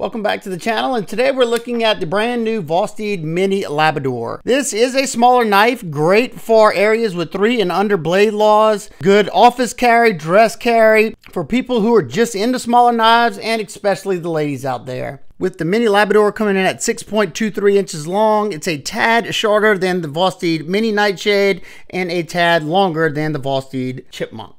Welcome back to the channel, and today we're looking at the brand new Vosteed Mini Labrador. This is a smaller knife, great for areas with 3 and under blade laws, good office carry, dress carry, for people who are just into smaller knives, and especially the ladies out there. With the Mini Labrador coming in at 6.23 inches long, it's a tad shorter than the Vosteed Mini Nightshade and a tad longer than the Vosteed Chipmunk.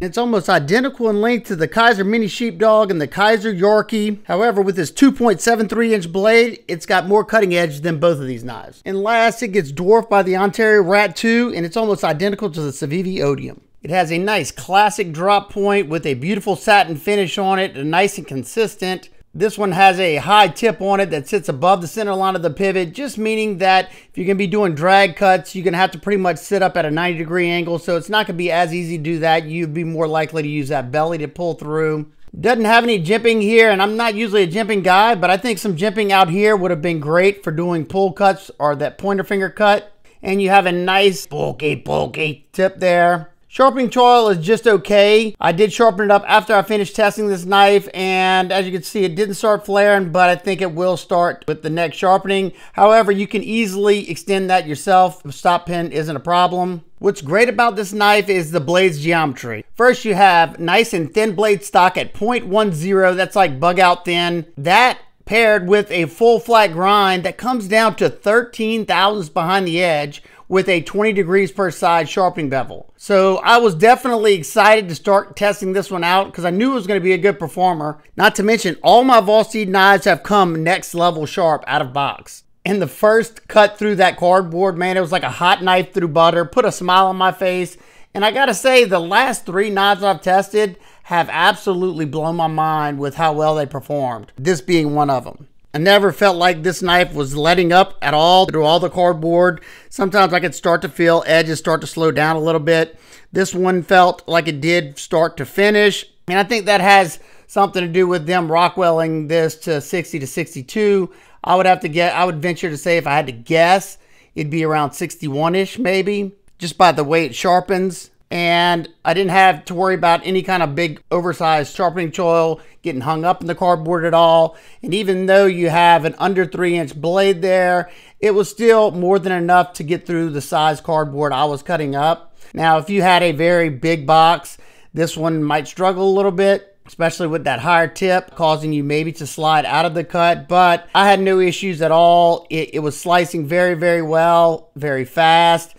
It's almost identical in length to the Kizer Mini Sheepdog and the Kizer Yorkie. However, with this 2.73 inch blade, it's got more cutting edge than both of these knives. And last, it gets dwarfed by the Ontario Rat 2, and it's almost identical to the Civivi Odium. It has a nice classic drop point with a beautiful satin finish on it, nice and consistent. This one has a high tip on it that sits above the center line of the pivot, just meaning that if you're going to be doing drag cuts, you're going to have to pretty much sit up at a 90-degree angle, so it's not going to be as easy to do that. You'd be more likely to use that belly to pull through. Doesn't have any jimping here, and I'm not usually a jimping guy, but I think some jimping out here would have been great for doing pull cuts or that pointer finger cut. And you have a nice bulky tip there. Sharpening choil is just okay. I did sharpen it up after I finished testing this knife, and as you can see, it didn't start flaring, but I think it will start with the next sharpening. However, you can easily extend that yourself. The stop pin isn't a problem. What's great about this knife is the blade's geometry. First, you have nice and thin blade stock at 0.10. That's like bug out thin. That paired with a full flat grind that comes down to 13 thousandths behind the edge, with a 20 degrees per side sharpening bevel. So I was definitely excited to start testing this one out because I knew it was going to be a good performer. Not to mention, all my Vosteed knives have come next level sharp out of box. And the first cut through that cardboard, man, it was like a hot knife through butter, put a smile on my face. And I gotta say, the last 3 knives I've tested have absolutely blown my mind with how well they performed, this being one of them. I never felt like this knife was letting up at all through all the cardboard. Sometimes I could start to feel edges start to slow down a little bit. This one felt like it did start to finish. And I think that has something to do with them rockwelling this to 60 to 62. I would venture to say, if I had to guess, it'd be around 61-ish maybe, just by the way it sharpens. And I didn't have to worry about any kind of big oversized sharpening choil getting hung up in the cardboard at all. And even though you have an under 3-inch blade there, it was still more than enough to get through the size cardboard I was cutting up. Now, if you had a very big box, this one might struggle a little bit, especially with that higher tip, causing you maybe to slide out of the cut. But I had no issues at all. It was slicing very, very well, very fast.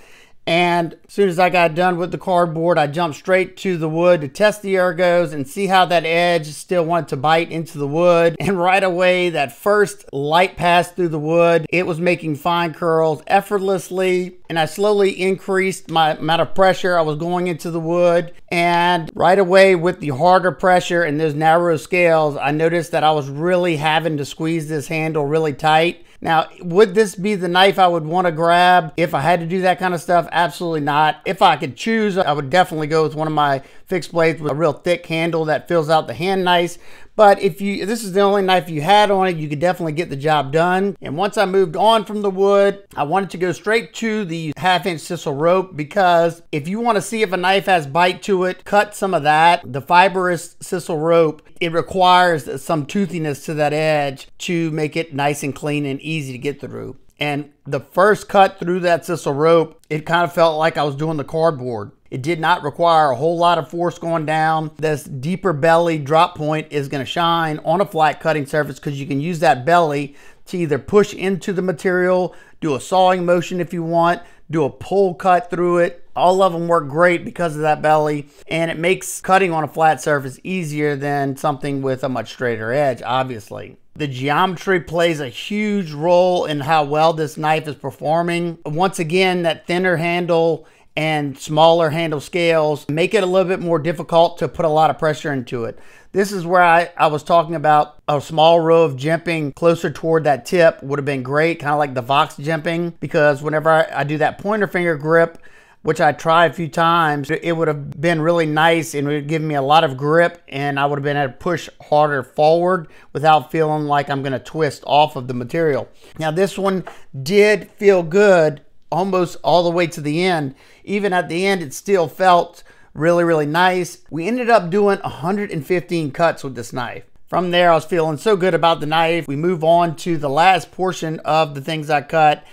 And as soon as I got done with the cardboard, I jumped straight to the wood to test the ergos and see how that edge still wanted to bite into the wood. And right away, that first light pass through the wood, it was making fine curls effortlessly. And I slowly increased my amount of pressure I was going into the wood. And right away, with the harder pressure and those narrow scales, I noticed that I was really having to squeeze this handle really tight. Now, would this be the knife I would want to grab if I had to do that kind of stuff? Absolutely not. If I could choose, I would definitely go with one of my fixed blades with a real thick handle that fills out the hand nice. But if this is the only knife you had on it, you could definitely get the job done. And once I moved on from the wood, I wanted to go straight to the 1/2-inch sisal rope, because if you want to see if a knife has bite to it, cut some of that. The fibrous sisal rope, it requires some toothiness to that edge to make it nice and clean and easy to get through. And the first cut through that sisal rope, it kind of felt like I was doing the cardboard. It did not require a whole lot of force going down. This deeper belly drop point is going to shine on a flat cutting surface because you can use that belly to either push into the material, do a sawing motion if you want, do a pull cut through it. All of them work great because of that belly, and it makes cutting on a flat surface easier than something with a much straighter edge, obviously. The geometry plays a huge role in how well this knife is performing. Once again, that thinner handle and smaller handle scales make it a little bit more difficult to put a lot of pressure into it. This is where I was talking about a small row of jimping closer toward that tip would have been great, kind of like the Vox jimping, because whenever I do that pointer finger grip, which I tried a few times, it would have been really nice and it would give me a lot of grip, and I would have been able to push harder forward without feeling like I'm gonna twist off of the material. Now, this one did feel good almost all the way to the end. Even at the end, it still felt really nice. We ended up doing 115 cuts with this knife. From there, I was feeling so good about the knife. We move on to the last portion of the things I cut.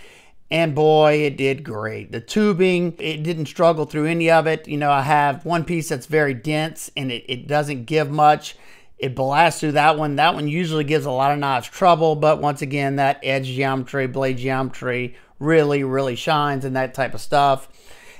And boy, it did great. The tubing, it didn't struggle through any of it. You know, I have one piece that's very dense and it doesn't give much. It blasts through that one. That one usually gives a lot of knives trouble, but once again, that edge geometry, blade geometry really, really shines in that type of stuff.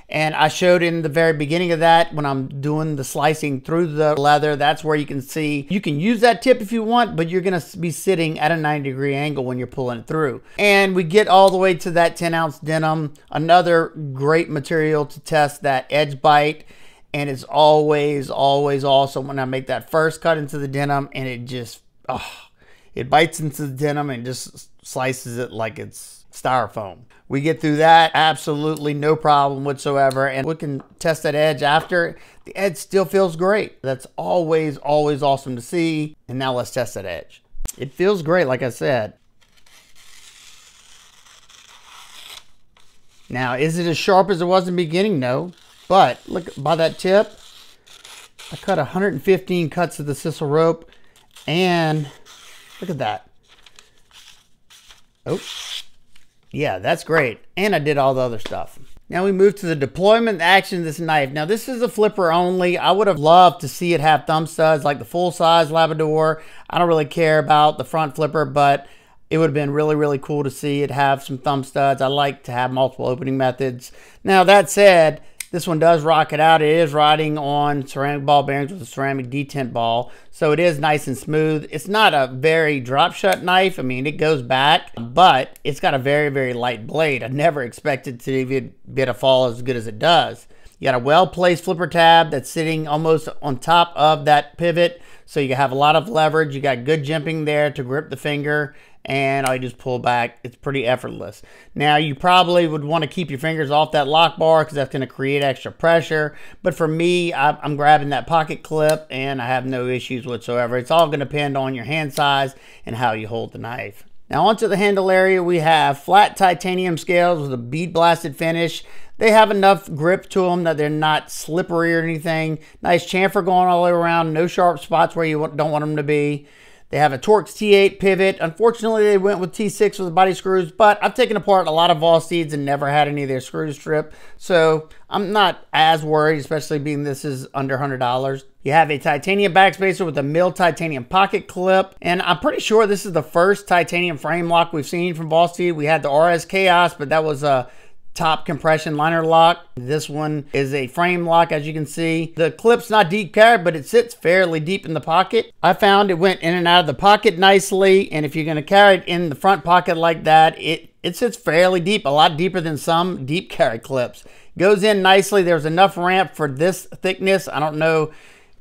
And I showed in the very beginning of that when I'm doing the slicing through the leather, that's where you can see, you can use that tip if you want, but you're going to be sitting at a 90-degree angle when you're pulling it through. And we get all the way to that 10-ounce denim, another great material to test that edge bite. And it's always, always awesome when I make that first cut into the denim and it just, oh, it bites into the denim and just slices it like it's styrofoam. We get through that absolutely no problem whatsoever, and we can test that edge after. The edge still feels great. That's always, always awesome to see. And now let's test that edge. It feels great, like I said. Now, is it as sharp as it was in the beginning? No, but look, by that tip, I cut 115 cuts of the sisal rope, and look at that. Oh. Yeah, that's great. And I did all the other stuff. Now we move to the deployment action of this knife. Now this is a flipper only. I would have loved to see it have thumb studs like the full-size Labrador. I don't really care about the front flipper, but it would have been really, really cool to see it have some thumb studs. I like to have multiple opening methods. Now that said, this one does rock it out. It is riding on ceramic ball bearings with a ceramic detent ball. So it is nice and smooth. It's not a very drop shut knife. I mean, it goes back, but it's got a very, very light blade. I never expected to even be able to fall as good as it does. You got a well-placed flipper tab that's sitting almost on top of that pivot. So you have a lot of leverage. You got good jimping there to grip the finger, and all you just pull back. It's pretty effortless. Now you probably would want to keep your fingers off that lock bar because that's going to create extra pressure. But for me, I'm grabbing that pocket clip and I have no issues whatsoever. It's all going to depend on your hand size and how you hold the knife. Now onto the handle area, we have flat titanium scales with a bead blasted finish. They have enough grip to them that they're not slippery or anything. Nice chamfer going all the way around. No sharp spots where you don't want them to be. They have a Torx T8 pivot. Unfortunately, they went with T6 with the body screws, but I've taken apart a lot of Vosteeds and never had any of their screws strip, so I'm not as worried, especially being this is under $100. You have a titanium backspacer with a milled titanium pocket clip, and I'm pretty sure this is the first titanium frame lock we've seen from Vosteed. We had the RS Chaos, but that was a top compression liner lock. This one is a frame lock, as you can see. The clip's not deep carried, but it sits fairly deep in the pocket. I found it went in and out of the pocket nicely, and if you're gonna carry it in the front pocket like that, it sits fairly deep, a lot deeper than some deep carry clips. Goes in nicely. There's enough ramp for this thickness. I don't know.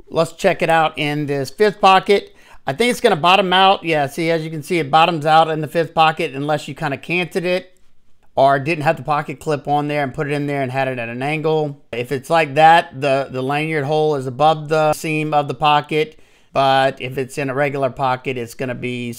Let's check it out in this fifth pocket. I think it's gonna bottom out. Yeah, see, as you can see, it bottoms out in the fifth pocket unless you kind of canted it or didn't have the pocket clip on there and put it in there and had it at an angle. If it's like that, the lanyard hole is above the seam of the pocket, but if it's in a regular pocket, it's gonna be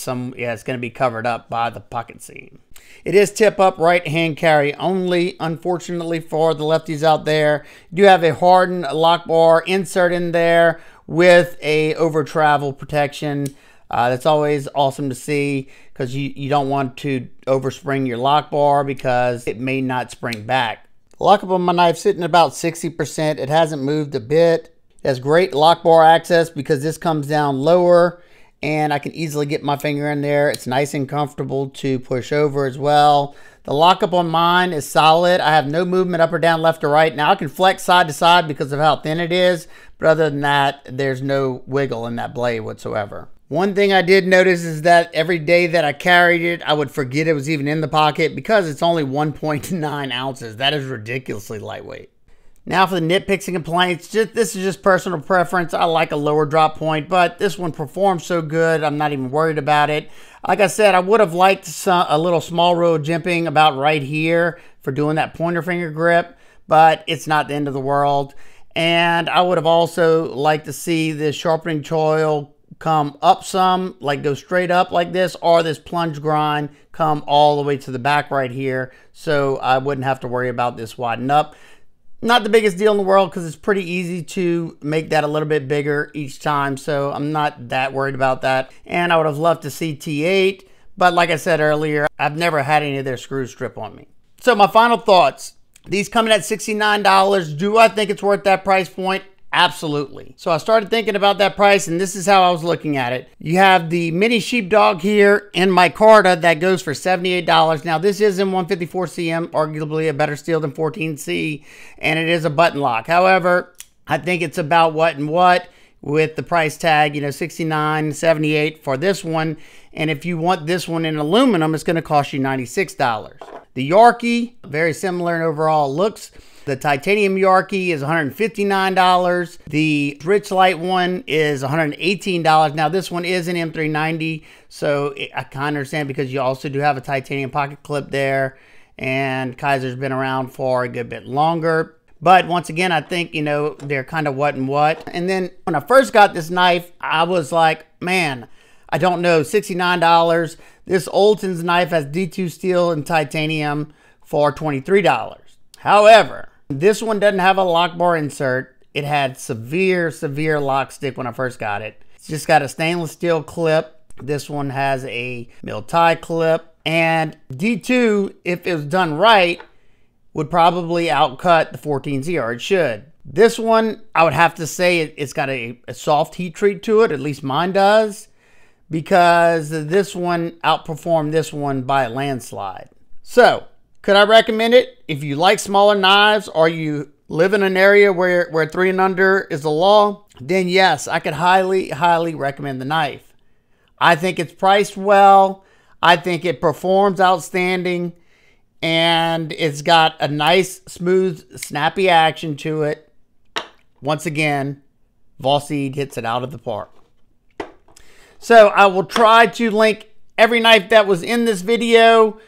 covered up by the pocket seam. It is tip up right hand carry only, unfortunately for the lefties out there. You do have a hardened lock bar insert in there with a over travel protection. That's always awesome to see because you don't want to overspring your lock bar because it may not spring back. Lock up on my knife sitting about 60%. It hasn't moved a bit. It has great lock bar access because this comes down lower and I can easily get my finger in there. It's nice and comfortable to push over as well. The lockup on mine is solid. I have no movement up or down, left or right. Now I can flex side to side because of how thin it is, but other than that, there's no wiggle in that blade whatsoever. One thing I did notice is that every day that I carried it, I would forget it was even in the pocket because it's only 1.9 ounces. That is ridiculously lightweight. Now for the nitpicks and complaints, this is just personal preference. I like a lower drop point, but this one performs so good, I'm not even worried about it. Like I said, I would have liked a little small row of jimping about right here for doing that pointer finger grip, but it's not the end of the world. And I would have also liked to see this sharpening choil come up some, like go straight up like this, or this plunge grind come all the way to the back right here, so I wouldn't have to worry about this widening up. Not the biggest deal in the world because it's pretty easy to make that a little bit bigger each time, so I'm not that worried about that. And I would have loved to see T8, but like I said earlier, I've never had any of their screws strip on me. So my final thoughts. These coming at $69, do I think it's worth that price point? Absolutely. So I started thinking about that price, and this is how I was looking at it. You have the mini sheepdog here in micarta that goes for $78. Now this is in 154cm, arguably a better steel than 14C, and it is a button lock. However, I think it's about what and what with the price tag, you know, $69, $78 for this one. And if you want this one in aluminum, it's gonna cost you $96. The Yorkie, very similar in overall looks. The titanium Yorkie is $159. The rich light one is $118. Now this one is an M390, so I kind of understand because you also do have a titanium pocket clip there, and Kizer's been around for a good bit longer. But once again, I think, you know, they're kind of what and what. And then when I first got this knife, I was like, man, I don't know, $69. This Olton's knife has D2 steel and titanium for $23. However, this one doesn't have a lock bar insert. It had severe lock stick when I first got it. It's just got a stainless steel clip. This one has a mill tie clip. And D2, if it was done right, would probably outcut the 14Z, or it should. This one, I would have to say it's got a soft heat treat to it, at least mine does, because this one outperformed this one by a landslide. So, could I recommend it? If you like smaller knives, or you live in an area where 3 and under is the law, then yes, I could highly recommend the knife. I think it's priced well. I think it performs outstanding, and it's got a nice, smooth, snappy action to it. Once again, Vosteed hits it out of the park. So I will try to link every knife that was in this video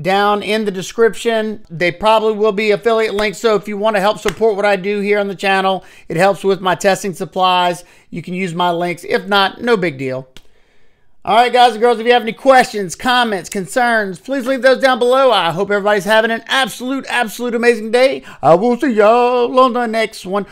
down in the description. They probably will be affiliate links, so if you want to help support what I do here on the channel, it helps with my testing supplies, you can use my links. If not, no big deal. All right, guys and girls, if you have any questions, comments, concerns, please leave those down below. I hope everybody's having an absolute amazing day. I will see y'all on the next one.